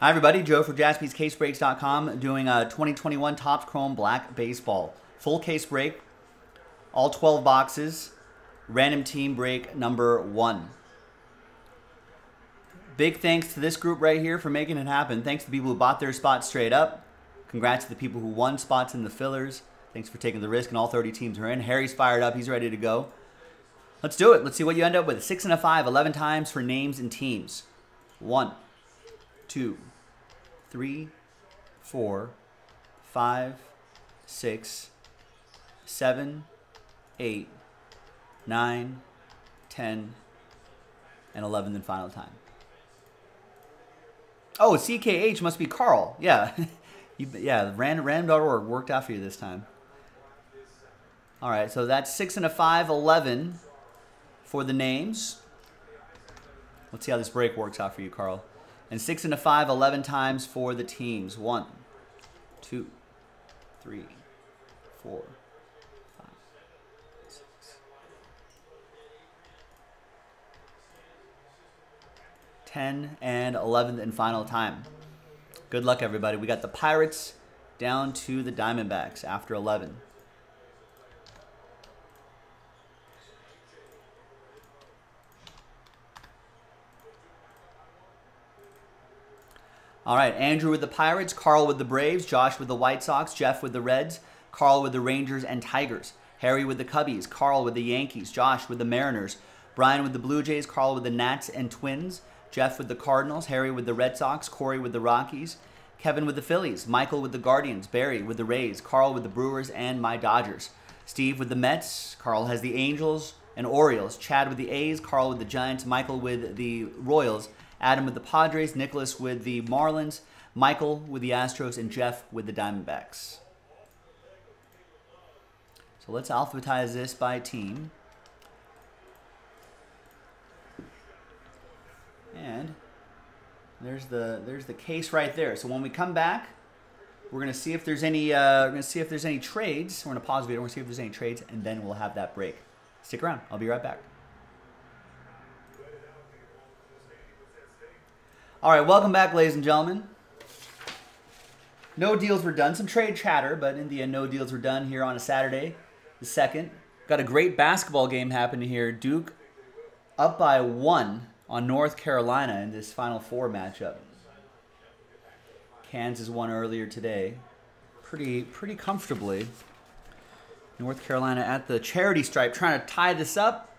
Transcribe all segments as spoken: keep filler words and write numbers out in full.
Hi, everybody. Joe for Jaspys Case Breaks dot com doing a twenty twenty-one Topps Chrome Black Baseball. Full case break, all twelve boxes, random team break number one. Big thanks to this group right here for making it happen. Thanks to the people who bought their spots straight up. Congrats to the people who won spots in the fillers. Thanks for taking the risk, and all thirty teams are in. Harry's fired up. He's ready to go. Let's do it. Let's see what you end up with. Six and a five, eleven times for names and teams. One, two, three, four, five, six, seven, eight, nine, ten, and eleventh and final time. Oh, C K H must be Carl. Yeah, you, yeah. Rand, random dot org worked out for you this time. All right, so that's six and a five, eleven for the names. Let's see how this break works out for you, Carl. And six and a five, eleven times for the teams. One, two, three, four, five, six. Ten and eleventh and final time. Good luck, everybody. We got the Pirates down to the Diamondbacks after eleven. All right, Andrew with the Pirates, Carl with the Braves, Josh with the White Sox, Jeff with the Reds, Carl with the Rangers and Tigers, Harry with the Cubbies, Carl with the Yankees, Josh with the Mariners, Brian with the Blue Jays, Carl with the Nats and Twins, Jeff with the Cardinals, Harry with the Red Sox, Corey with the Rockies, Kevin with the Phillies, Michael with the Guardians, Barry with the Rays, Carl with the Brewers and my Dodgers, Steve with the Mets, Carl has the Angels and Orioles, Chad with the A's, Carl with the Giants, Michael with the Royals, Adam with the Padres, Nicholas with the Marlins, Michael with the Astros, and Jeff with the Diamondbacks. So let's alphabetize this by team. And there's the there's the case right there. So when we come back, we're gonna see if there's any uh, we're gonna see if there's any trades. We're gonna pause the video. We're gonna see if there's any trades, and then we'll have that break. Stick around. I'll be right back. All right, welcome back, ladies and gentlemen. No deals were done. Some trade chatter, but in the end, no deals were done here on a Saturday, the second. Got a great basketball game happening here. Duke up by one on North Carolina in this Final Four matchup. Kansas won earlier today pretty, pretty comfortably. North Carolina at the charity stripe trying to tie this up,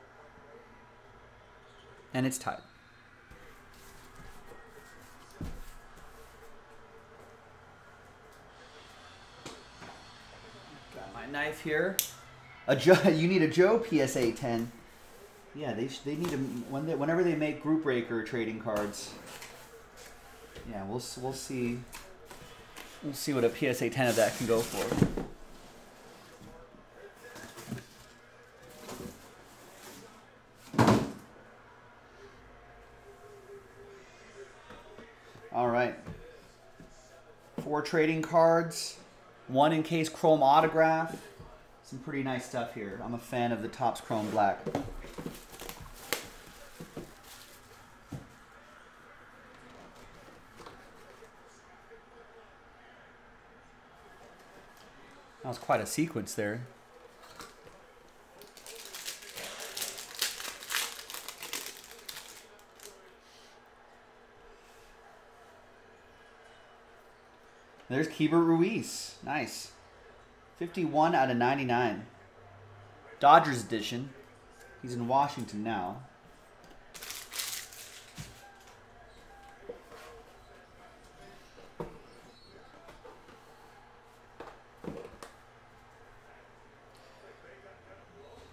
and it's tied. Knife here. A Joe, you need a Joe P S A ten. Yeah, they they need a when they, whenever they make group breaker trading cards. Yeah, we'll we'll see. We'll see what a P S A ten of that can go for. All right. Four trading cards. One in case chrome autograph. Some pretty nice stuff here. I'm a fan of the Topps Chrome Black. That was quite a sequence there. There's Keibert Ruiz. Nice. fifty-one out of ninety-nine. Dodgers edition. He's in Washington now.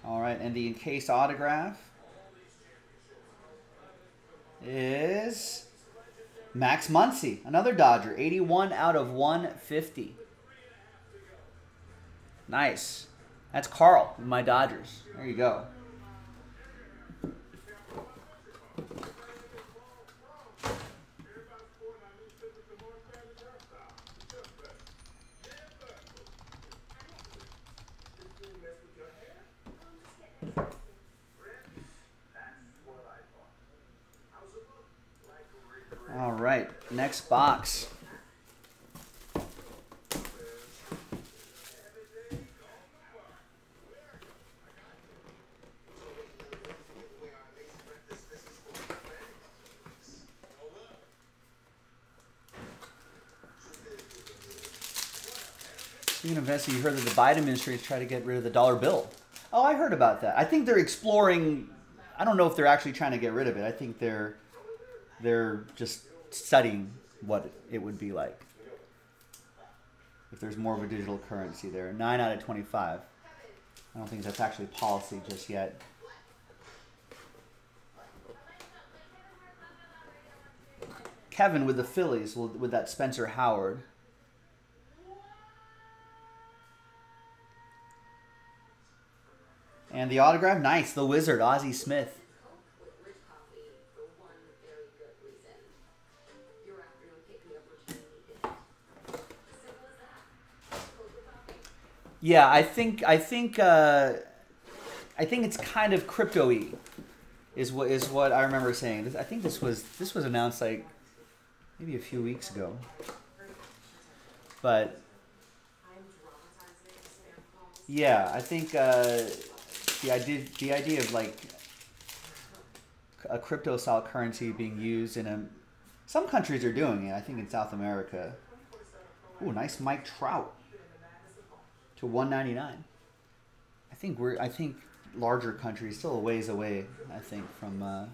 All right, and the encased autograph is Max Muncy, another Dodger, eighty-one out of one fifty. Nice. That's Carl with my Dodgers. There you go. All right, next box. Speaking of Vesey, you heard that the Biden administration is trying to get rid of the dollar bill. Oh, I heard about that. I think they're exploring. I don't know if they're actually trying to get rid of it. I think they're they're just studying what it would be like if there's more of a digital currency there. nine out of twenty-five. I don't think that's actually policy just yet. Kevin with the Phillies, with that Spencer Howard. And the autograph, nice. The Wizard, Ozzie Smith. Yeah, I think I think uh, I think it's kind of crypto-y, is what is what I remember saying. I think this was this was announced like maybe a few weeks ago, but yeah, I think. Uh, The idea, the idea of like a crypto-style currency being used in a, some countries are doing it. I think in South America. Ooh, nice Mike Trout to one ninety-nine. I think we're. I think larger countries still a ways away. I think from uh,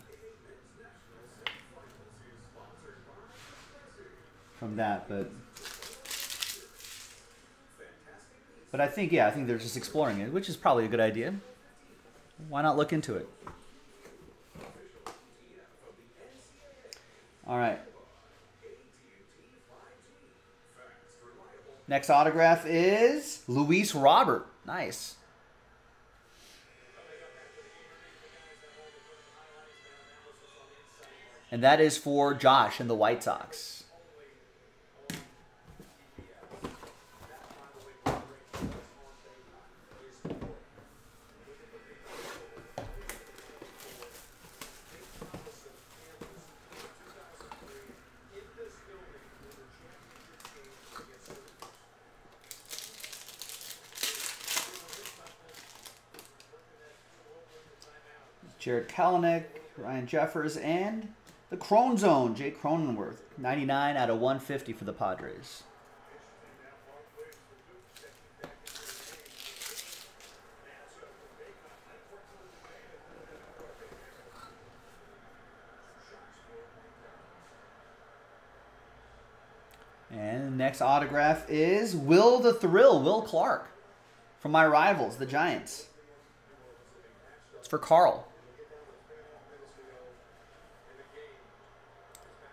from that, but. But I think yeah, I think they're just exploring it, which is probably a good idea. Why not look into it? All right. Next autograph is Luis Robert. Nice. And that is for Josh and the White Sox. Jared Kelenic, Ryan Jeffers, and the Crone Zone, Jay Cronenworth. ninety-nine out of one fifty for the Padres. And the next autograph is Will the Thrill, Will Clark, from my rivals, the Giants. It's for Carl.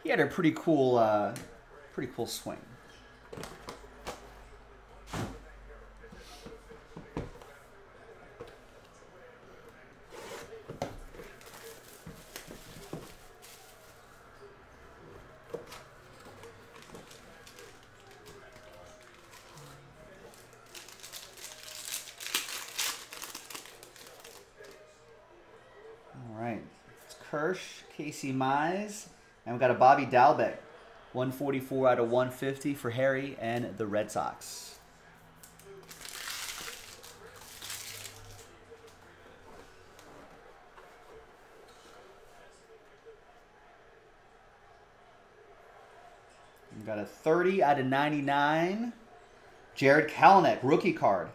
He had a pretty cool, uh, pretty cool swing. All right, it's Kirsch, Casey Mize. And we've got a Bobby Dalbec, one forty-four out of one fifty for Harry and the Red Sox. We've got a thirty out of ninety-nine. Jared Kelenic, rookie card.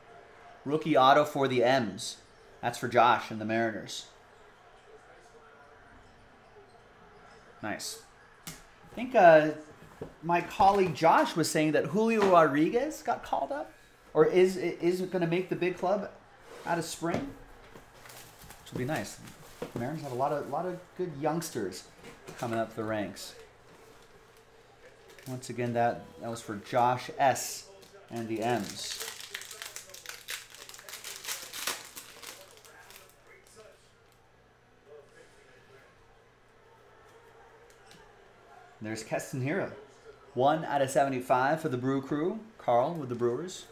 Rookie auto for the M's. That's for Josh and the Mariners. Nice. I think uh, my colleague Josh was saying that Julio Rodriguez got called up, or is is going to make the big club out of spring, which will be nice. The Mariners have a lot of lot of good youngsters coming up the ranks. Once again, that that was for Josh S and the M's. There's Keston Hero. one out of seventy-five for the Brew Crew. Carl with the Brewers.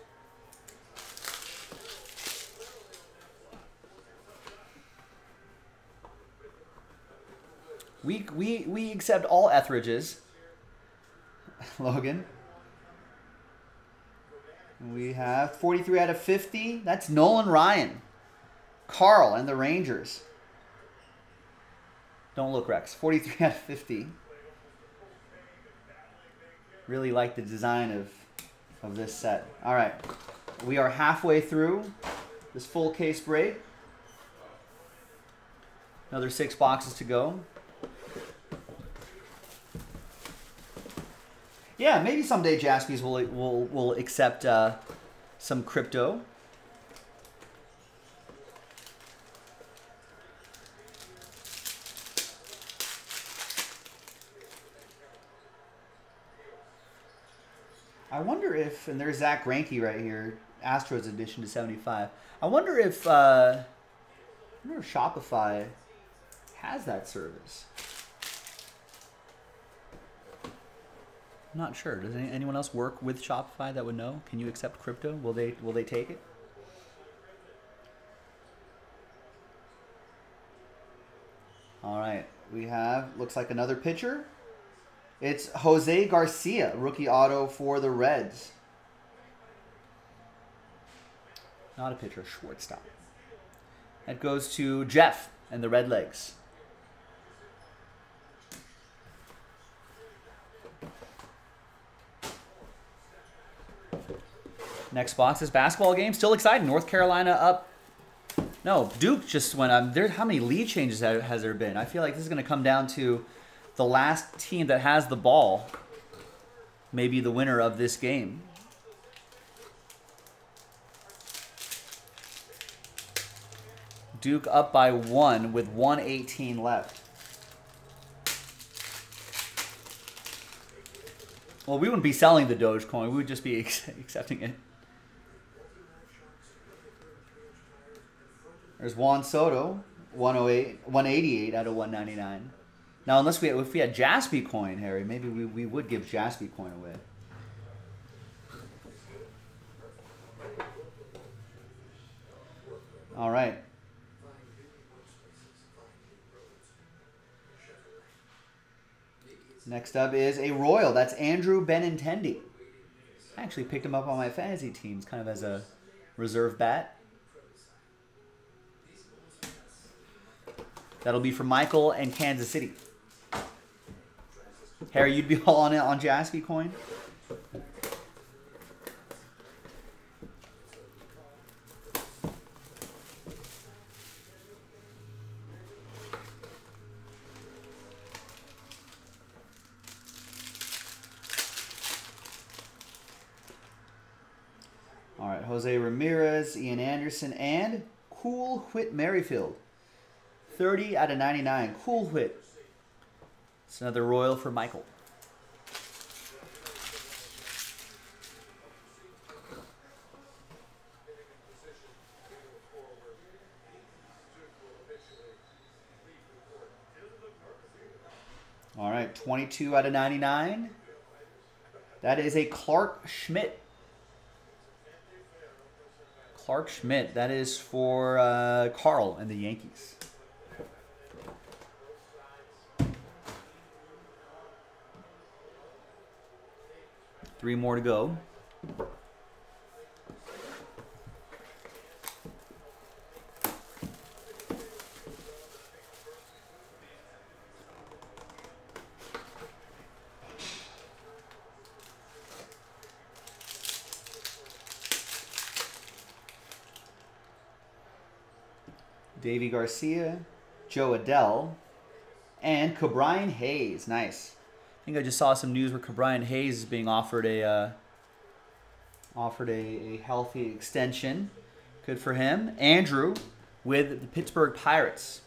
We, we, we accept all Etheridges Logan. We have forty-three out of fifty. That's Nolan Ryan. Carl and the Rangers. Don't look, Rex. forty-three out of fifty. Really like the design of, of this set. All right. We are halfway through this full case break. Another six boxes to go. Yeah, maybe someday Jaspies will will will accept uh, some crypto. I wonder if, and there's Zach Greinke right here, Astros edition to seventy-five. I wonder if uh, I wonder if Shopify has that service. I'm not sure. Does any, anyone else work with Shopify that would know? Can you accept crypto? Will they will they take it? All right. We have, looks like another pitcher. It's Jose Garcia, rookie auto for the Reds. Not a pitcher, shortstop. That goes to Jeff and the Red Legs. Next box is basketball game. Still exciting. North Carolina up. No, Duke just went up. There, how many lead changes has there been? I feel like this is going to come down to the last team that has the ball. Maybe the winner of this game. Duke up by one with one eighteen left. Well, we wouldn't be selling the Dogecoin. We would just be accepting it. There's Juan Soto, one oh eight, one eighty-eight out of one ninety-nine. Now, unless we if we had JaspiCoin, Harry, maybe we, we would give JaspiCoin away. All right. Next up is a Royal. That's Andrew Benintendi. I actually picked him up on my fantasy teams kind of as a reserve bat. That'll be for Michael and Kansas City. Harry, you'd be all on it on JaspiCoin. All right, Jose Ramirez, Ian Anderson, and cool Whit Merrifield. thirty out of ninety-nine. Cool Whit. It's another Royal for Michael. All right, twenty-two out of ninety-nine. That is a Clark Schmidt. Clark Schmidt. That is for uh, Carl and the Yankees. Three more to go. Davey Garcia, Joe Adell, and Ke'Bryan Hayes. Nice. I think I just saw some news where Ke'Bryan Hayes is being offered a uh, offered a, a healthy extension. Good for him. Andrew with the Pittsburgh Pirates.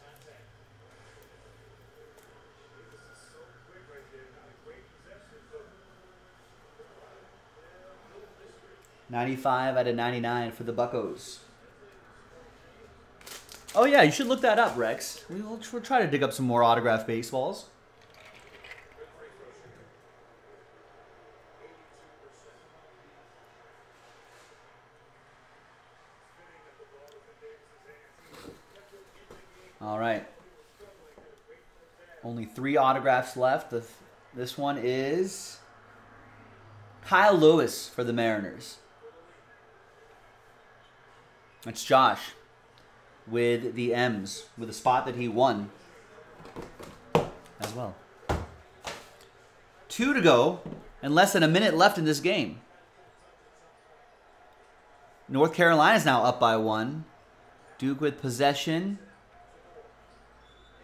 ninety-five out of ninety-nine for the Buccos. Oh yeah, you should look that up, Rex. We'll, we'll try to dig up some more autographed baseballs. All right. Only three autographs left. This one is Kyle Lewis for the Mariners. It's Josh with the M's, with a spot that he won as well. Two to go and less than a minute left in this game. North Carolina is now up by one. Duke with possession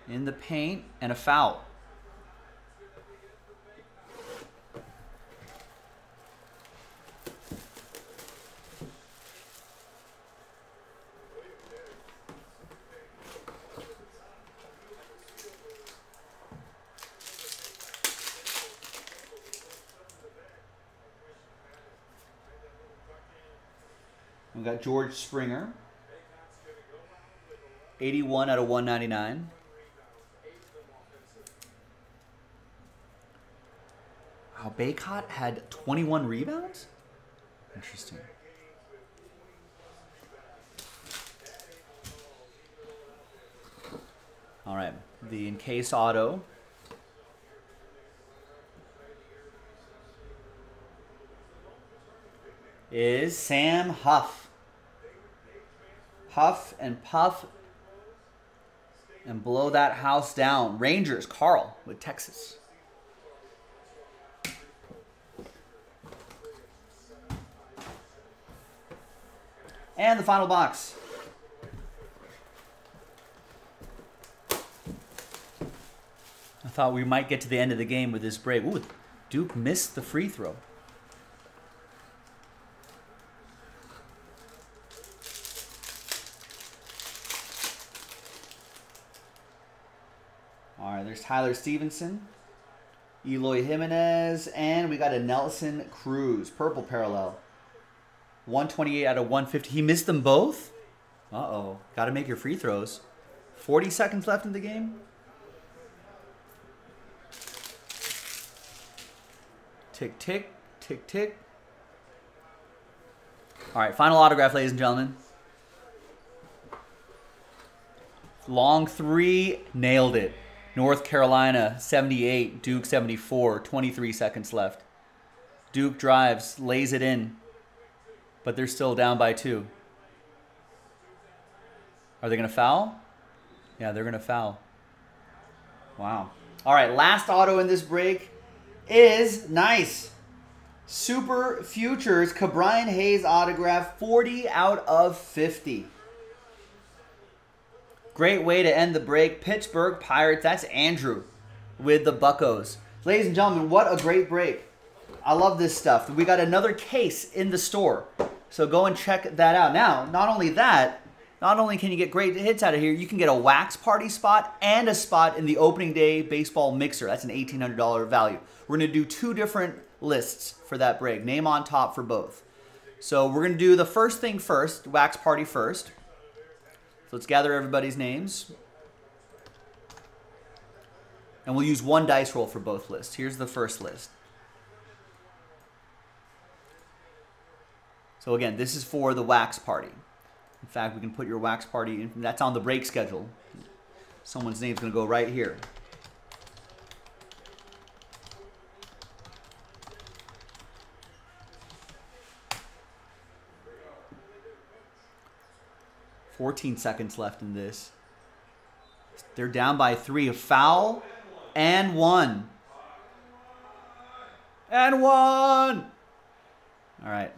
in the paint and a foul. We've got George Springer, eighty-one out of one ninety-nine. Wow, Baycott had twenty-one rebounds? Interesting. All right, the encase auto. Is Sam Huff. Huff and puff and blow that house down. Rangers, Carl with Texas. And the final box. I thought we might get to the end of the game with this break. Ooh, Duke missed the free throw. There's Tyler Stevenson, Eloy Jimenez, and we got a Nelson Cruz, purple parallel. one twenty-eight out of one fifty. He missed them both? Uh-oh. Got to make your free throws. forty seconds left in the game. Tick, tick, tick, tick. All right, final autograph, ladies and gentlemen. Long three, nailed it. North Carolina, seventy-eight. Duke, seventy-four. twenty-three seconds left. Duke drives, lays it in, but they're still down by two. Are they going to foul? Yeah, they're going to foul. Wow. All right, last auto in this break is nice. Super Futures, Ke'Bryan Hayes autograph, forty out of fifty. Great way to end the break. Pittsburgh Pirates, that's Andrew with the Buccos. Ladies and gentlemen, what a great break. I love this stuff. We got another case in the store, so go and check that out. Now, not only that, not only can you get great hits out of here, you can get a wax party spot and a spot in the opening day baseball mixer. That's an eighteen hundred dollar value. We're going to do two different lists for that break. Name on top for both. So we're going to do the first thing first, wax party first. So let's gather everybody's names. And we'll use one dice roll for both lists. Here's the first list. So again, this is for the wax party. In fact, we can put your wax party in. That's on the break schedule. Someone's name's going to go right here. fourteen seconds left in this. They're down by three. A foul and one. And one! All right.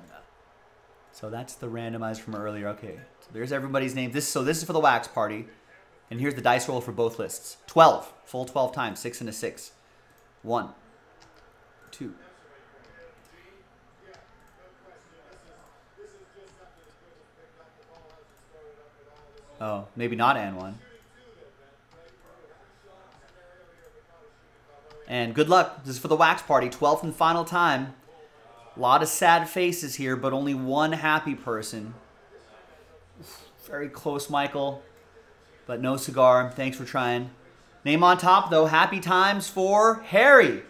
So that's the randomized from earlier. Okay. So there's everybody's name. This, so this is for the wax party. And here's the dice roll for both lists. twelve. Full twelve times. Six and a six. One. Two. Oh, maybe not and one. And good luck. This is for the wax party. twelfth and final time. A lot of sad faces here, but only one happy person. Very close, Michael. But no cigar. Thanks for trying. Name on top, though. Happy times for Harry.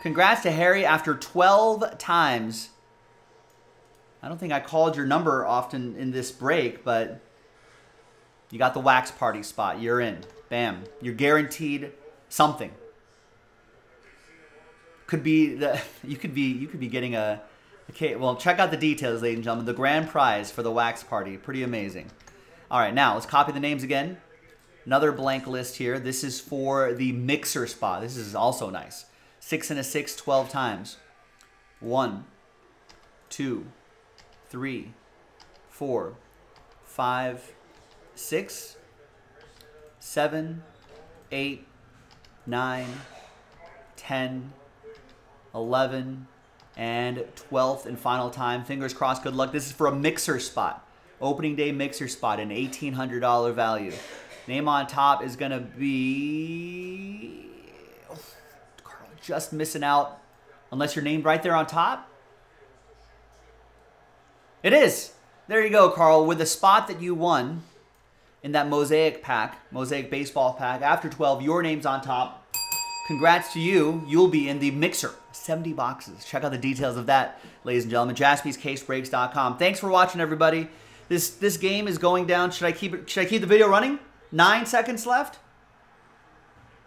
Congrats to Harry after twelve times. I don't think I called your number often in this break, but you got the wax party spot. You're in. Bam. You're guaranteed something. could be the you could be you could be getting a okay. Well, check out the details, ladies and gentlemen. The grand prize for the wax party, pretty amazing. All right, now let's copy the names again. Another blank list here. This is for the mixer spot. This is also nice. Six and a six, twelve times. One, two, three, four, five, six, seven, eight, nine, ten, eleven, and twelfth and final time. Fingers crossed, good luck. This is for a mixer spot. Opening day mixer spot, an eighteen hundred dollar value. Name on top is going to be... Oh, Carl, just missing out. Unless you're named right there on top. It is. There you go, Carl. With the spot that you won in that mosaic pack, mosaic baseball pack, after twelve, your name's on top. Congrats to you. You'll be in the mixer. seventy boxes. Check out the details of that, ladies and gentlemen. Jaspys Case Breaks dot com. Thanks for watching, everybody. This this game is going down. Should I keep it, should I keep the video running? Nine seconds left.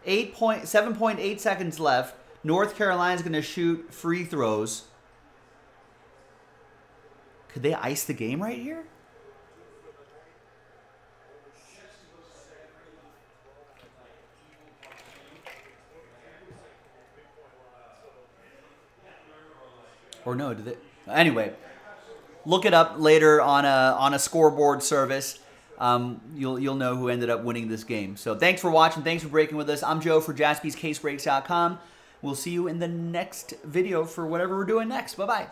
Eight point seven point eight seconds left. North Carolina's going to shoot free throws. Could they ice the game right here? Or no? Did it? Anyway, look it up later on a on a scoreboard service. Um, you'll you'll know who ended up winning this game. So thanks for watching. Thanks for breaking with us. I'm Joe for Jaspys Case Breaks dot com. We'll see you in the next video for whatever we're doing next. Bye bye.